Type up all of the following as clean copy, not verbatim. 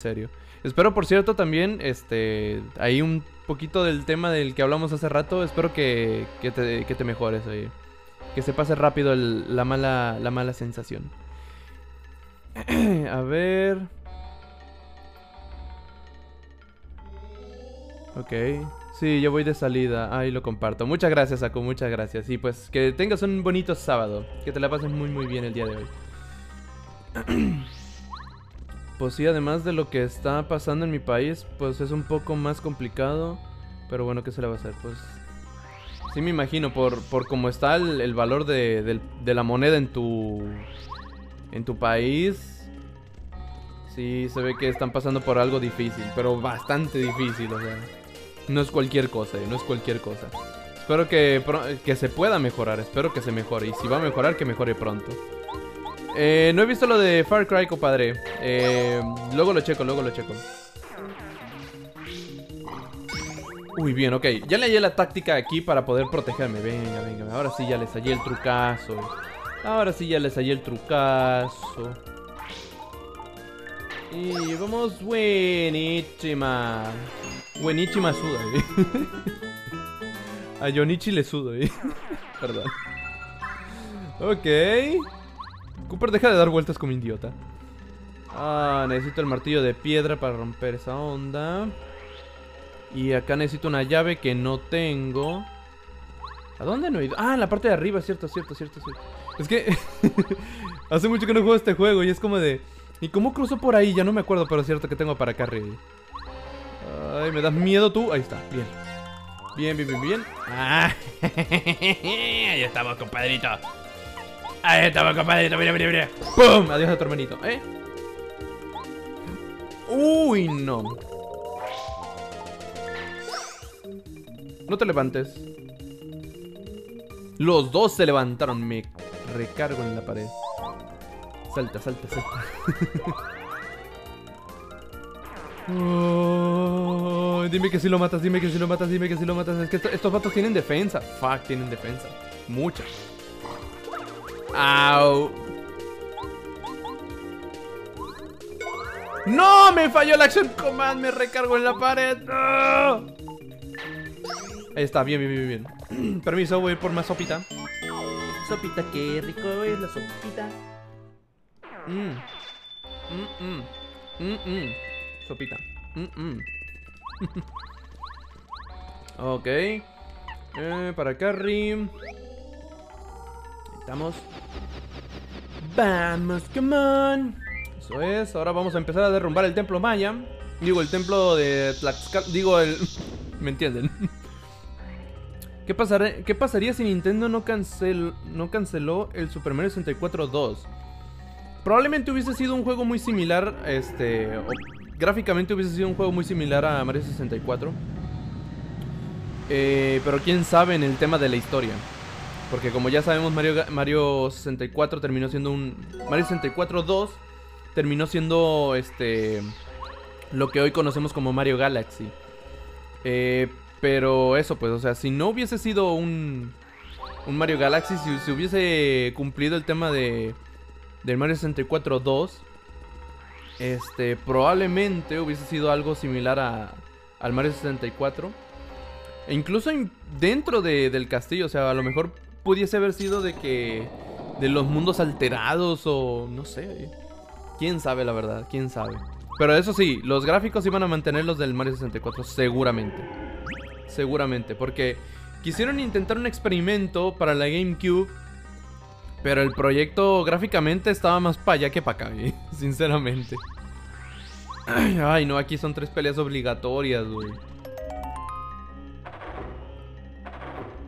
serio. Espero, por cierto, también, hay un poquito del tema del que hablamos hace rato. Espero que te mejores ahí. Que se pase rápido la mala sensación. A ver... Ok, sí, yo voy de salida. Ahí lo comparto. Muchas gracias, Aku, muchas gracias. Y pues que tengas un bonito sábado. Que te la pases muy muy bien el día de hoy. Pues sí, además de lo que está pasando en mi país, pues es un poco más complicado. Pero bueno, ¿qué se le va a hacer? Pues sí me imagino, por cómo está el valor de la moneda en tu país. Sí, se ve que están pasando por algo difícil, pero bastante difícil, o sea. No es cualquier cosa, no es cualquier cosa. Espero que se pueda mejorar, espero que se mejore. Y si va a mejorar, que mejore pronto. No he visto lo de Far Cry, compadre. Luego lo checo, luego lo checo. Uy, bien, ok. Ya le hallé la táctica aquí para poder protegerme. Venga, venga, ahora sí ya les hallé el trucazo. Ahora sí ya les hallé el trucazo. Y vamos, buenísima. Buenísima suda, ¿eh? A Yonichi le sudo, ¿eh? Perdón. Ok. Cooper, deja de dar vueltas como idiota. Ah, necesito el martillo de piedra para romper esa onda. Y acá necesito una llave que no tengo. ¿A dónde no he ido? Ah, en la parte de arriba, cierto. Es que hace mucho que no juego este juego y es como de... ¿Y cómo cruzo por ahí? Ya no me acuerdo, pero es cierto que tengo para acá arriba. Ay, ¿me das miedo tú? Ahí está, bien. Bien. Ah, ahí estamos, compadrito. Ahí estamos, compadrito, mira. ¡Pum! Adiós a tu hermanito, ¿eh? Uy, no. No te levantes. Los dos se levantaron. Me recargo en la pared. Salta. Oh, dime que si lo matas. Es que estos vatos tienen defensa. Fuck, tienen defensa. Muchas. Au. No, me falló el action command. Me recargo en la pared. ¡No! Ahí está, bien. Permiso, voy a ir por más sopita. Sopita, qué rico es la sopita. Sopita. Ok. Para acá, Rim. Estamos. Vamos, come on. Eso es, ahora vamos a empezar a derrumbar el templo maya. Digo, el templo de Tlaxcala. Digo, el... ¿Me entienden? ¿Qué pasaría si Nintendo no canceló el Super Mario 64 2? Probablemente hubiese sido un juego muy similar, gráficamente hubiese sido un juego muy similar a Mario 64. Pero quién sabe en el tema de la historia. Porque como ya sabemos, Mario 64 terminó siendo un... Mario 64 2 terminó siendo, lo que hoy conocemos como Mario Galaxy. Pero eso, pues, o sea, si no hubiese sido un Mario Galaxy, si hubiese cumplido el tema de... del Mario 64 2, probablemente hubiese sido algo similar al Mario 64. E incluso dentro del castillo, o sea, a lo mejor pudiese haber sido de los mundos alterados o no sé. Quién sabe, la verdad, quién sabe. Pero eso sí, los gráficos iban a mantener los del Mario 64 seguramente, porque quisieron intentar un experimento para la GameCube. Pero el proyecto gráficamente estaba más para allá que para acá, ¿eh? Sinceramente. Ay, no, aquí son 3 peleas obligatorias, güey.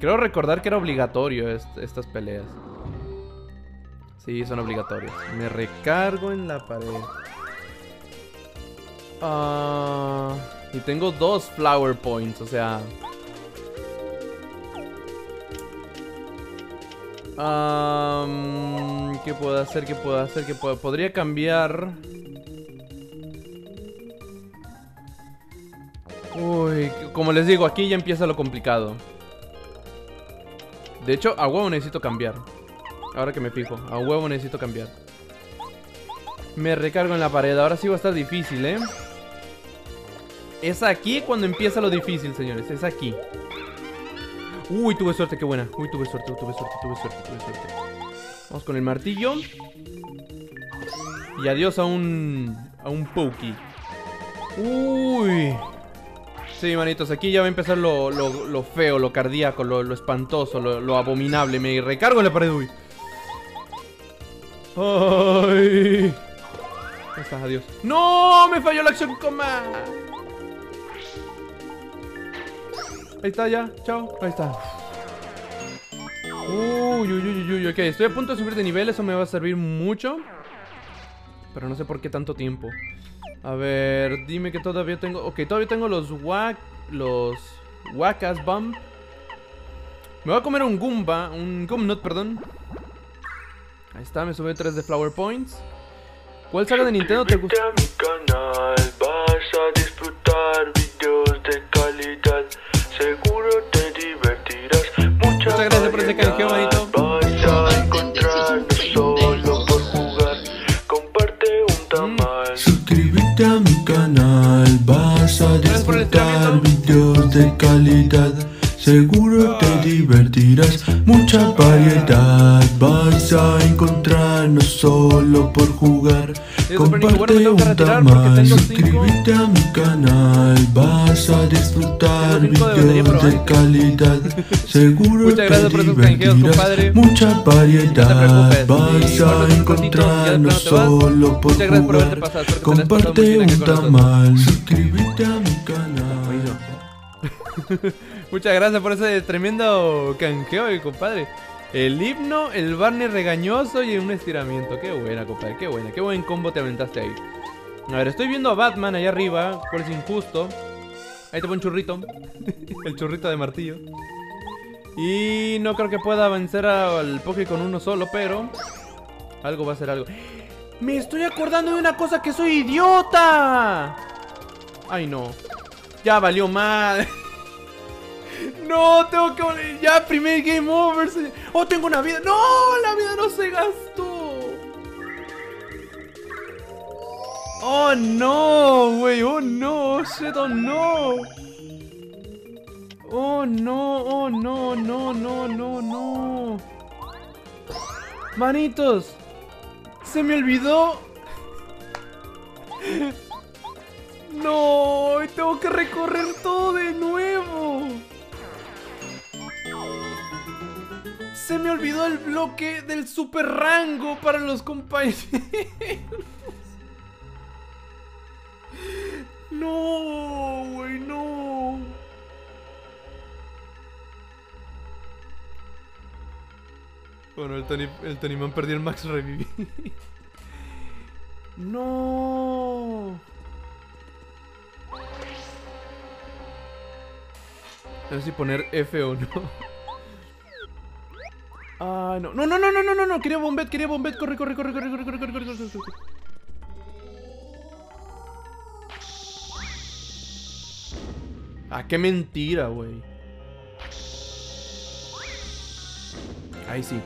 Creo recordar que era obligatorio estas peleas. Sí, son obligatorias. Me recargo en la pared. Y tengo 2 flower points, o sea... ¿qué puedo hacer? Podría cambiar. Uy, como les digo, aquí ya empieza lo complicado. De hecho, a huevo necesito cambiar. Ahora que me fijo, a huevo necesito cambiar. Me recargo en la pared. Ahora sí va a estar difícil, ¿eh? Es aquí cuando empieza lo difícil, señores. Es aquí. Uy, tuve suerte, qué buena. Uy, tuve suerte. Vamos con el martillo. Y adiós a un Poki. Uy. Sí, manitos, aquí ya va a empezar lo feo, lo cardíaco, lo espantoso, lo abominable. Me recargo en la pared, uy. Ay. Ahí está, adiós. ¡No! Me falló la acción command. Ahí está ya, chao. Ahí está. Uy, uy, uy, uy, ok, estoy a punto de subir de nivel, eso me va a servir mucho. Pero no sé por qué tanto tiempo. A ver, dime que todavía tengo... Ok, todavía tengo los Wackas Bump. Me voy a comer un Goomba. Un Gumnut, perdón. Ahí está, me sube 3 de Flower Points. ¿Cuál saga de Nintendo te gusta? Suscríbete a mi canal, vas a disfrutar videos de calidad. Seguro te divertirás. Muchas gracias por ese canjeo, manito. Vas a encontrar solo por jugar. Comparte un tamal. Suscríbete a mi canal, vas a disfrutar videos de calidad. Seguro te divertirás, mucha variedad vas a encontrar, no solo por jugar. Comparte un tamal, suscríbete a mi canal, vas a disfrutar videos de calidad. Seguro te divertirás, mucha variedad vas a encontrar, no solo por jugar. Comparte un tamal, suscríbete a mi canal. Muchas gracias por ese tremendo canjeo, compadre. El himno, el Barney regañoso y un estiramiento. Qué buena, compadre, qué buena. Qué buen combo te aventaste ahí. A ver, estoy viendo a Batman allá arriba, por es injusto. Ahí te pongo un churrito. El churrito de martillo. Y no creo que pueda vencer al Poké con uno solo, pero algo va a ser algo. ¡Me estoy acordando de una cosa que soy idiota! Ay, no. Ya valió madre. No, tengo que... Ya, primer game over, señor. Oh, tengo una vida. No, la vida no se gastó. Oh, no, güey. Oh, no. Shit, oh, no. Oh, no. Oh, no, no, no, no, no. Manitos. Se me olvidó. No, tengo que recorrer todo de nuevo. Se me olvidó el bloque del super rango para los compañeros. No, güey, no. Bueno, el Tony Man perdió el Max Revivir. No. No sé si poner F o no. Ah, no, no, no, no, no, no, no, no, quería Bombette, corre. Ah, qué mentira, güey. Ahí sí.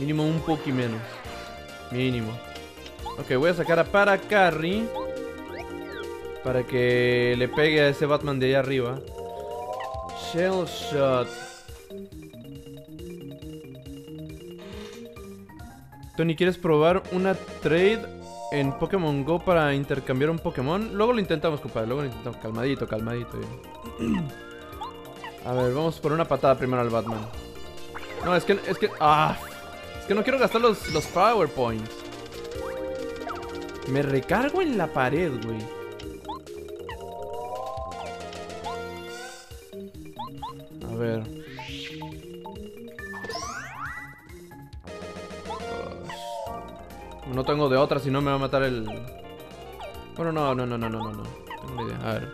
Mínimo un poqui menos. Mínimo. Ok, voy a sacar a para Carry. Para que le pegue a ese Batman de allá arriba. Shell Shot. Tony, ¿quieres probar una trade en Pokémon Go para intercambiar un Pokémon? Luego lo intentamos, compadre. Luego lo intentamos. Calmadito, calmadito. A ver, vamos por una patada primero al Batman. No, es que... Ah, es que no quiero gastar los Power Points. Me recargo en la pared, güey. A ver. No tengo de otra, si no me va a matar el... Bueno, no. Tengo una idea. A ver.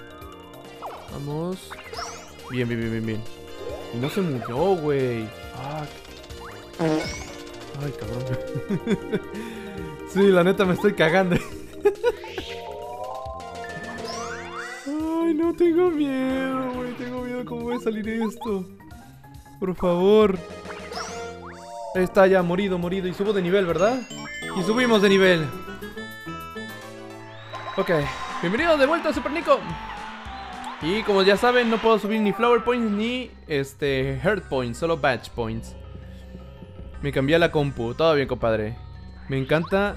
Vamos. Bien, bien. Y no se murió, güey. Fuck. Ay, cabrón. Sí, la neta me estoy cagando. Ay, no, tengo miedo, güey. Tengo miedo. ¿Cómo voy a salir esto? Por favor. Está ya morido. Y subo de nivel, ¿verdad? Y subimos de nivel. Ok. Bienvenidos de vuelta a Super Nico. Y como ya saben, no puedo subir ni Flower Points ni Heart Points, solo Badge Points. Me cambié a la compu. Todo bien, compadre. Me encanta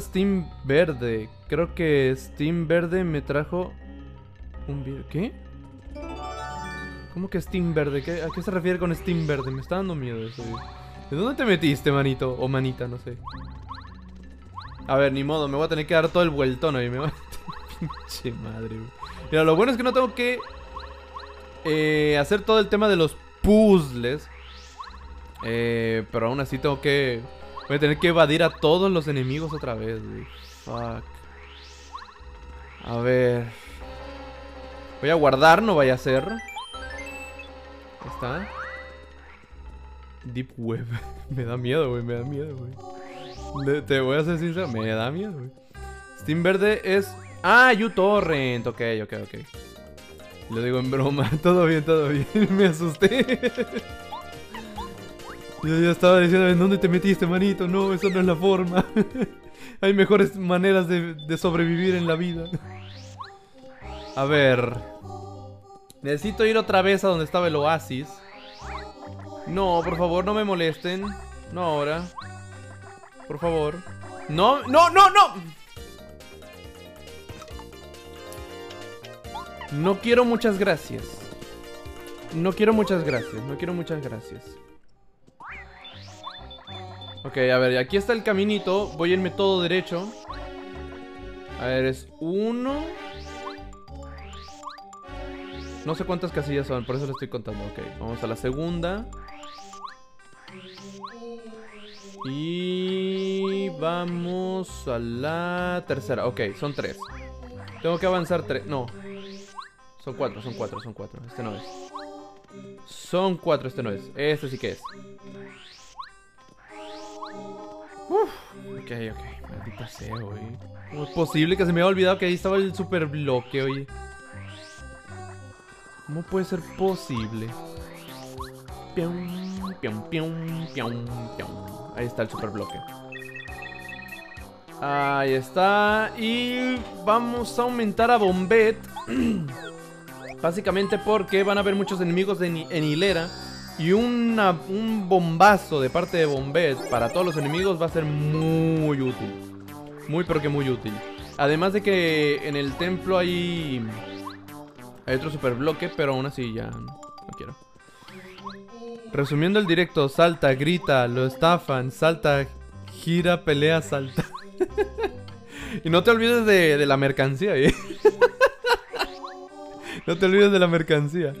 Steam Verde. Creo que Steam Verde me trajo un video. ¿Qué? ¿Cómo que Steam Verde? ¿A qué se refiere con Steam Verde? Me está dando miedo eso. ¿De dónde te metiste, manito? O manita, no sé. A ver, ni modo, me voy a tener que dar todo el vueltón ahí. Me voy a... Pinche madre, güey. Mira, lo bueno es que no tengo que hacer todo el tema de los puzzles. Pero aún así tengo que... Voy a tener que evadir a todos los enemigos otra vez, güey. Fuck. A ver. Voy a guardar, no vaya a ser. Ahí está. Deep Web. Me da miedo, güey. Te voy a ser sincero. Me da miedo, güey. Steam Verde es... Ah, U-Torrent. Ok. Lo digo en broma. Todo bien, todo bien. Me asusté. Yo estaba diciendo, ¿en dónde te metiste, manito? No, eso no es la forma. Hay mejores maneras de sobrevivir en la vida. A ver. Necesito ir otra vez a donde estaba el oasis. No, por favor, no me molesten. No ahora. Por favor. No, no, no, no. No quiero muchas gracias. No quiero muchas gracias. Ok, a ver, aquí está el caminito. Voy a irme todo derecho. A ver, es uno. No sé cuántas casillas son, por eso lo estoy contando. Ok, vamos a la segunda. Y vamos a la tercera. Ok, son tres. Tengo que avanzar tres, no. Son cuatro. Este no es. Son cuatro, este no es. Este sí que es. Uff, ok, maldita sea, güey. ¿Cómo es posible que se me haya olvidado que ahí estaba el super bloque, oye? ¿Cómo puede ser posible? Ahí está el super bloque. Ahí está. Y vamos a aumentar a Bombette. Básicamente porque van a haber muchos enemigos en hilera. Y un bombazo de parte de Bombette para todos los enemigos va a ser muy útil. Muy pero que muy útil. Además de que en el templo hay otro super bloque, pero aún así ya no quiero. Resumiendo el directo, salta, grita, lo estafan, salta, gira, pelea, salta. Y no te olvides de la mercancía, ¿eh? No te olvides de la mercancía.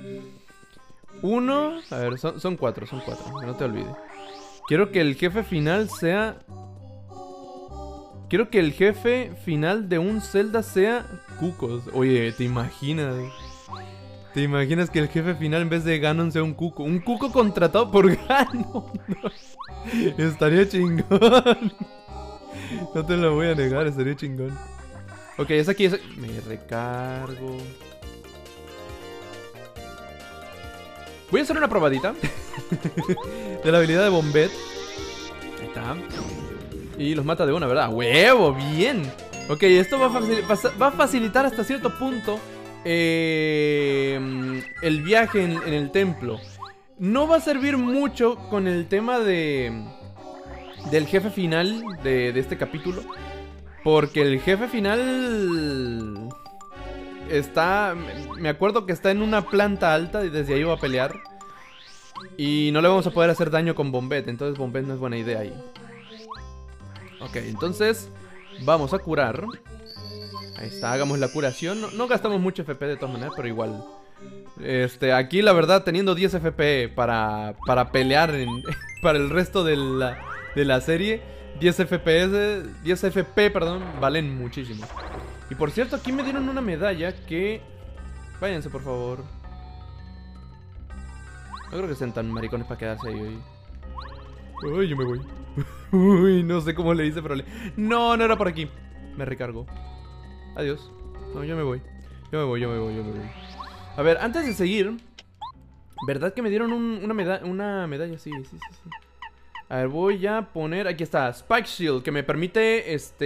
Uno... A ver, son cuatro. No te olvides. Quiero que el jefe final sea... Quiero que el jefe final de un Zelda sea Cucos. Oye, ¿te imaginas? ¿Te imaginas que el jefe final en vez de Ganon sea un Cuco? Un Cuco contratado por Ganon. Estaría chingón. No te lo voy a negar, estaría chingón. Ok, es aquí, Me recargo. Voy a hacer una probadita de la habilidad de Bombette. Ahí está. Y los mata de una, ¿verdad? ¡Huevo! ¡Bien! Ok, esto va a facilitar hasta cierto punto el viaje en el templo. No va a servir mucho con el tema del jefe final de este capítulo. Porque el jefe final... Me acuerdo que está en una planta alta y desde ahí va a pelear. Y no le vamos a poder hacer daño con Bombette, entonces Bombette no es buena idea ahí. Ok, entonces vamos a curar. Ahí está, hagamos la curación. No gastamos mucho FP de todas maneras, pero igual. Aquí la verdad teniendo 10 FP para pelear para el resto de la serie, 10 FP, valen muchísimo. Y por cierto, aquí me dieron una medalla que... Váyanse, por favor. No creo que sean tan maricones para quedarse ahí hoy. Uy, yo me voy. Uy, no sé cómo le hice, pero le... No era por aquí. Me recargo. Adiós. No, yo me voy. A ver, antes de seguir... ¿Verdad que me dieron una medalla? Sí. A ver, voy a poner... Aquí está, Spike Shield, que me permite,